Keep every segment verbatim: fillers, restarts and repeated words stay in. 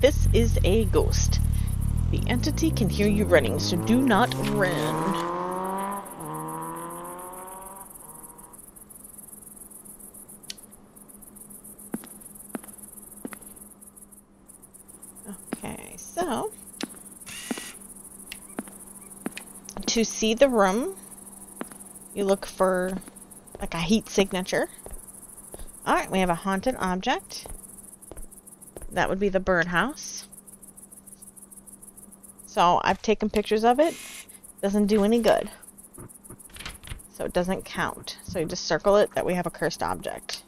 This is a Ghost. The entity can hear you running, so do not run. So, to see the room, you look for like a heat signature. Alright, we have a haunted object. That would be the birdhouse. So, I've taken pictures of it. Doesn't do any good. So, it doesn't count. So, you just circle it that we have a cursed object.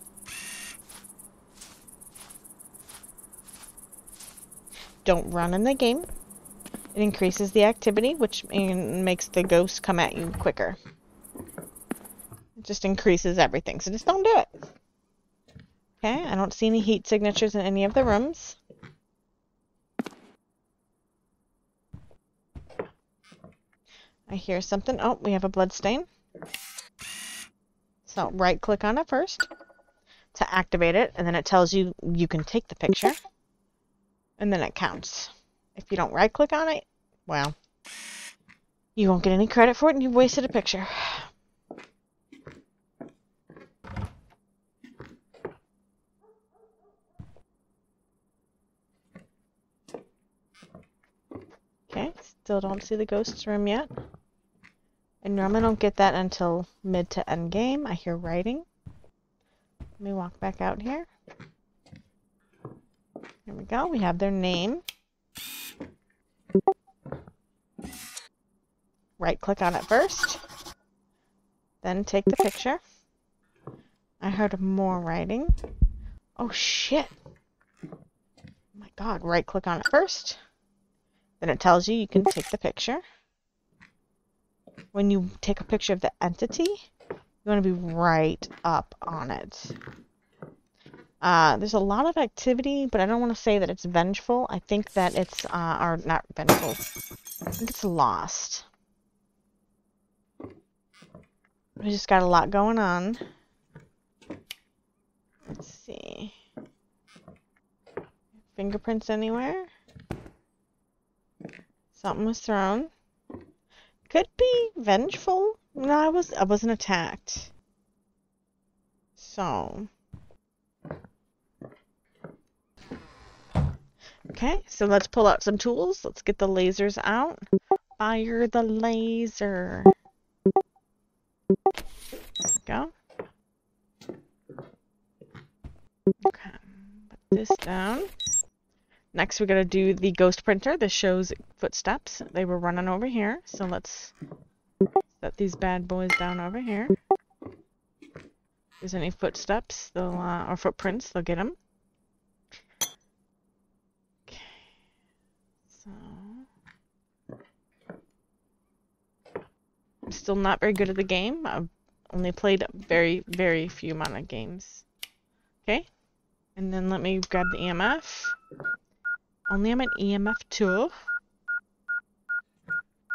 Don't run in the game. It increases the activity, which makes the ghosts come at you quicker. It just increases everything, so just don't do it. Okay, I don't see any heat signatures in any of the rooms. I hear something. Oh, we have a blood stain. So right click on it first to activate it, and then it tells you you can take the picture. And then it counts. If you don't right-click on it, well, you won't get any credit for it and you've wasted a picture. Okay, still don't see the ghost room yet. I normally don't get that until mid to end game. I hear writing. Let me walk back out here. Here we go, we have their name. Right click on it first. Then take the picture. I heard more writing. Oh shit! Oh my god, right click on it first. Then it tells you you can take the picture. When you take a picture of the entity, you want to be right up on it. Uh, there's a lot of activity, but I don't want to say that it's vengeful. I think that it's, uh, or not vengeful. I think it's lost. We just got a lot going on. Let's see. Fingerprints anywhere? Something was thrown. Could be vengeful. No, I was, I wasn't attacked. So... Okay, so let's pull out some tools. Let's get the lasers out. Fire the laser. Go. Okay, put this down. Next, we're gonna do the ghost printer. This shows footsteps. They were running over here, so let's set these bad boys down over here. If there's any footsteps, they'll uh, or footprints, they'll get them. I'm still not very good at the game. I've only played very, very few amount of games. Okay, and then let me grab the E M F. Only I'm at E M F two.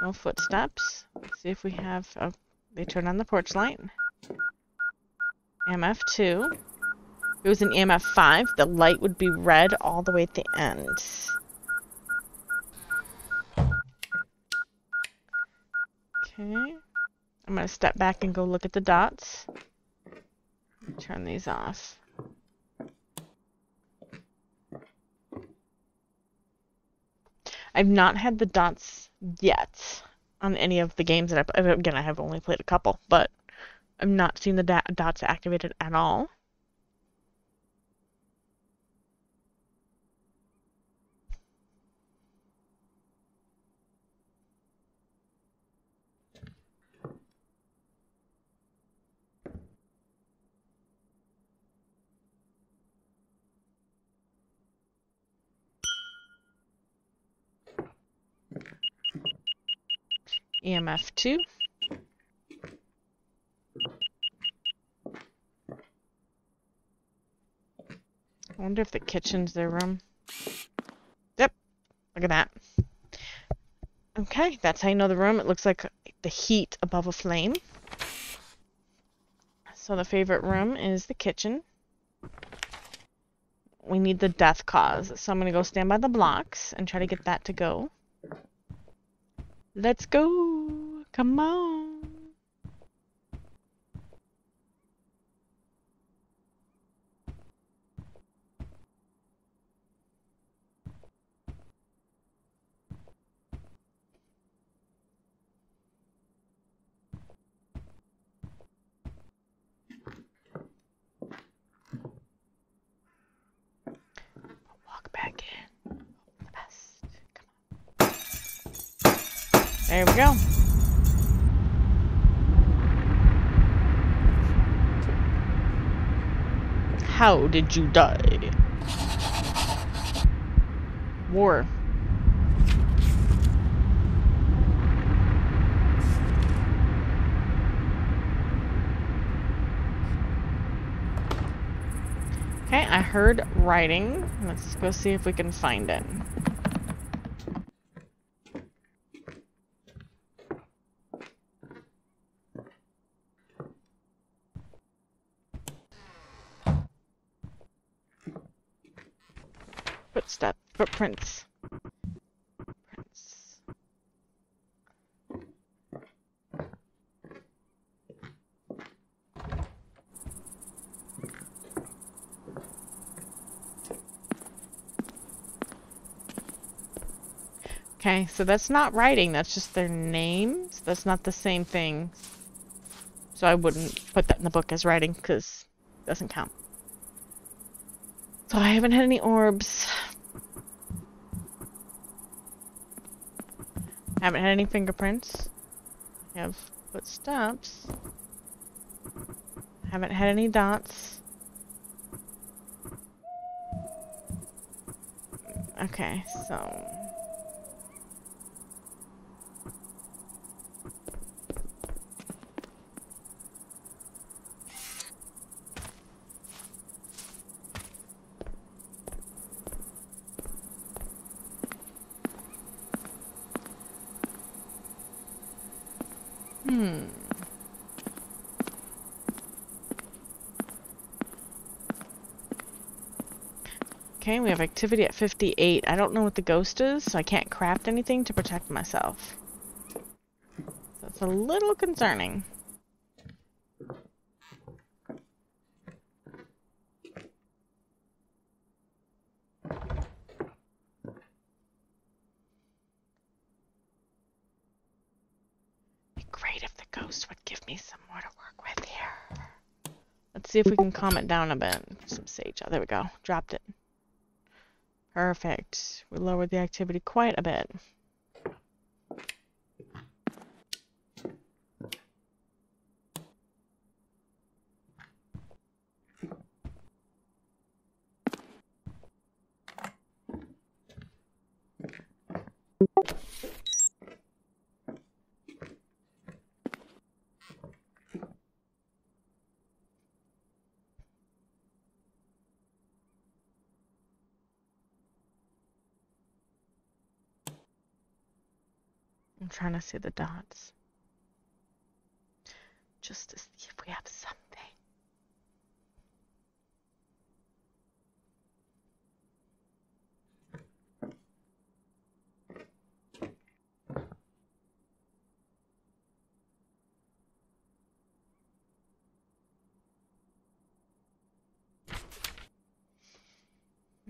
No footsteps. Let's see if we have... Oh, they turned on the porch light. E M F two. If it was an E M F five, the light would be red all the way at the end. Okay, I'm going to step back and go look at the dots. Turn these off. I've not had the dots yet on any of the games that I've... Again, I have only played a couple, but I've not seen the da dots activated at all. E M F two. I wonder if the kitchen's their room. Yep. Look at that. Okay, that's how you know the room. It looks like the heat above a flame. So the favorite room is the kitchen. we need the death cause. So I'm going to go stand by the blocks and try to get that to go. Let's go. Come on. There we go. How did you die? War. Okay, I heard writing. Let's go see if we can find it. Footstep, footprints. Prints. Okay, so that's not writing, that's just their names. That's not the same thing. So I wouldn't put that in the book as writing because it doesn't count. So I haven't had any orbs. I haven't had any fingerprints. I have footsteps. I haven't had any dots. Okay, so... Hmm. Okay, we have activity at fifty-eight. I don't know what the ghost is, so I can't craft anything to protect myself. That's a little concerning. See if we can calm it down a bit. Some sage. Oh, there we go. Dropped it. Perfect. We lowered the activity quite a bit. I'm trying to see the dots, just to see if we have something.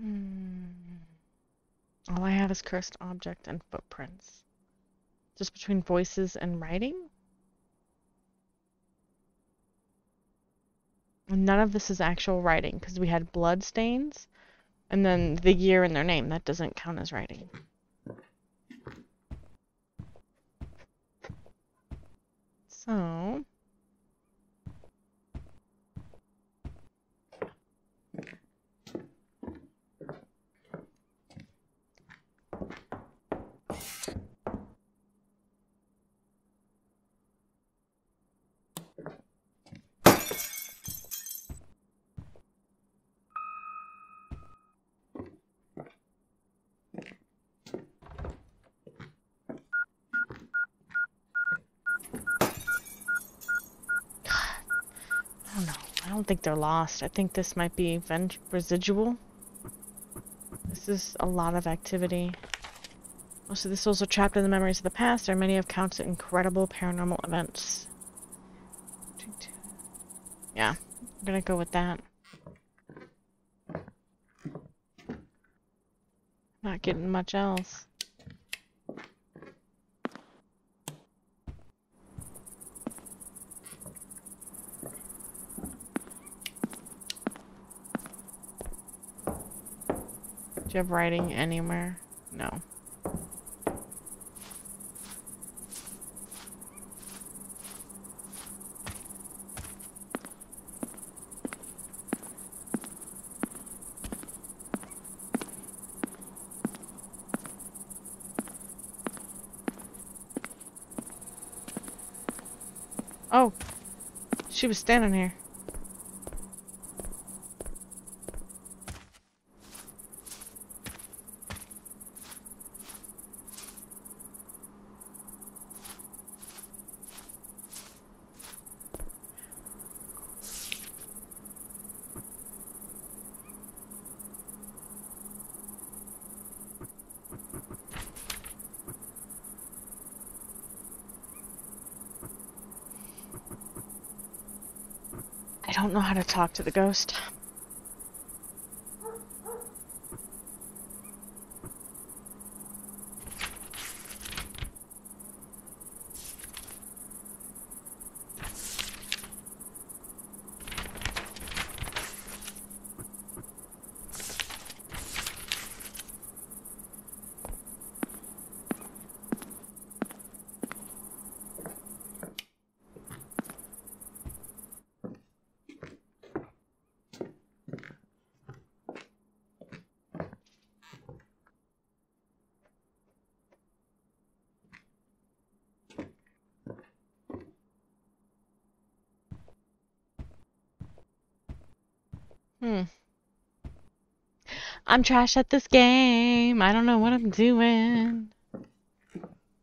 Hmm. All I have is cursed object and footprints. Just between voices and writing? And none of this is actual writing, because we had blood stains, and then the year and their name. That doesn't count as writing. So... I don't think they're lost. I think this might be vent residual. There's just a lot of activity. Most of the souls are trapped in the memories of the past. There are many accounts of incredible paranormal events. Yeah, I'm gonna go with that. Not getting much else. Do you have writing anywhere? No. Oh, she was standing here. I don't know how to talk to the ghost. Hmm. I'm trash at this game. I don't know what I'm doing. I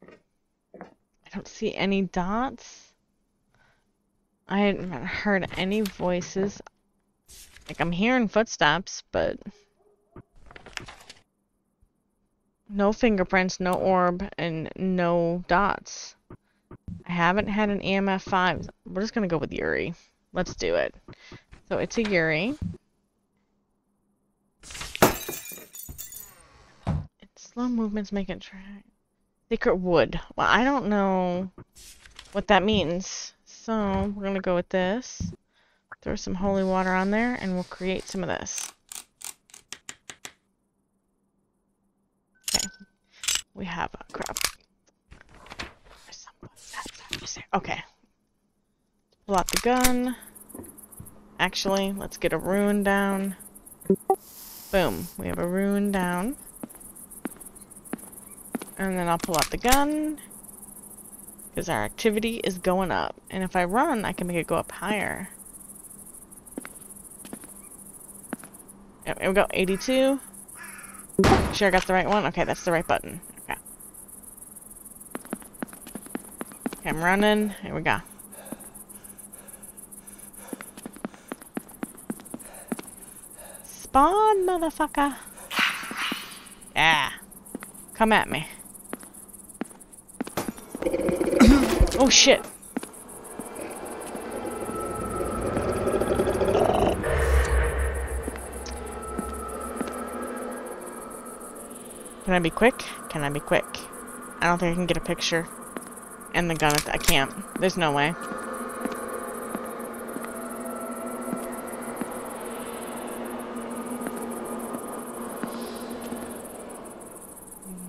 don't see any dots. I haven't heard any voices. Like, I'm hearing footsteps, but... no fingerprints, no orb, and no dots. I haven't had an E M F five. We're just gonna go with Yuri. Let's do it. So it's a Yuri. Slow movements make it track. Secret wood. Well, I don't know what that means. So, we're going to go with this. Throw some holy water on there, and we'll create some of this. Okay. We have a crop. Okay. Pull out the gun. Actually, let's get a rune down. Boom. We have a rune down. And then I'll pull out the gun, because our activity is going up. And if I run, I can make it go up higher. Yep, here we go, eighty-two. Make sure I got the right one. Okay, that's the right button. Okay. Okay, I'm running. Here we go. Spawn, motherfucker. Yeah. Come at me. Oh shit. Can I be quick? Can I be quick? I don't think I can get a picture. And the gun at the- I can't. There's no way.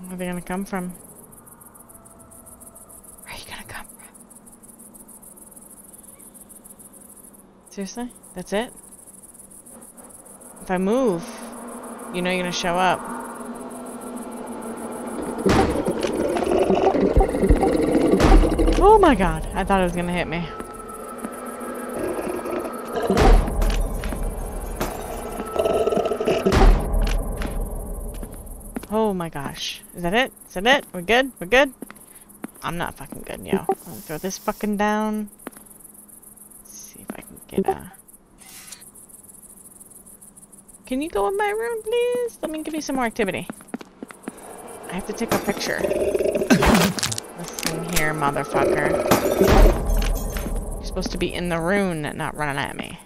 Where are they gonna come from? Seriously? That's it? If I move, you know you're gonna show up. Oh my god! I thought it was gonna hit me. Oh my gosh. Is that it? Is that it? We're good? We're good? I'm not fucking good, yo. I'll throw this fucking down. Get a Can you go in my room, please? Let me give you some more activity. I have to take a picture. Listen here, motherfucker. You're supposed to be in the room, not running at me.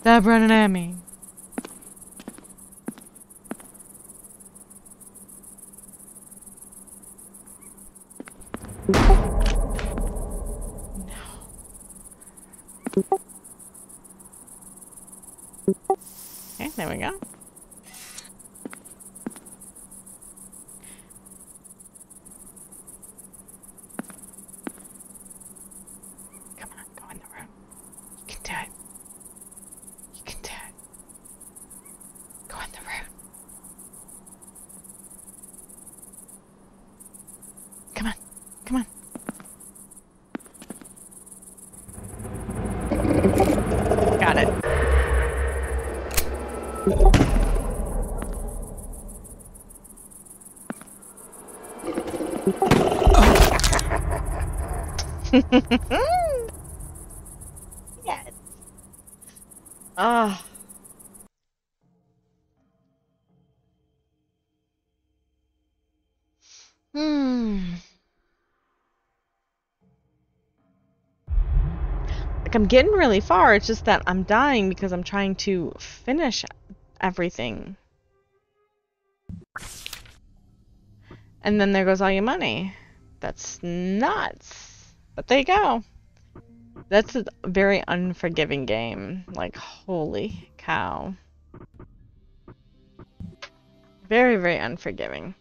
Stop running at me. No. Okay, there we go. Come on, go in the room. You can do it. You can do it. Go in the room. Come on, come on. Yes. Ah. Oh. Hmm. Like I'm getting really far. It's just that I'm dying because I'm trying to finish everything. And then there goes all your money. That's nuts. But there you go. That's a very unforgiving game. Like, holy cow. Very, very unforgiving.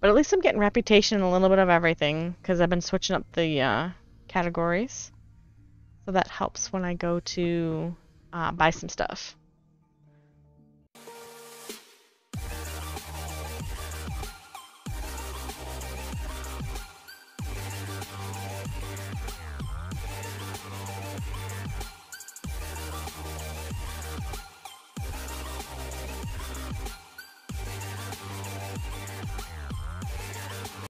But at least I'm getting reputation and a little bit of everything, because I've been switching up the uh, categories. So that helps when I go to uh, buy some stuff.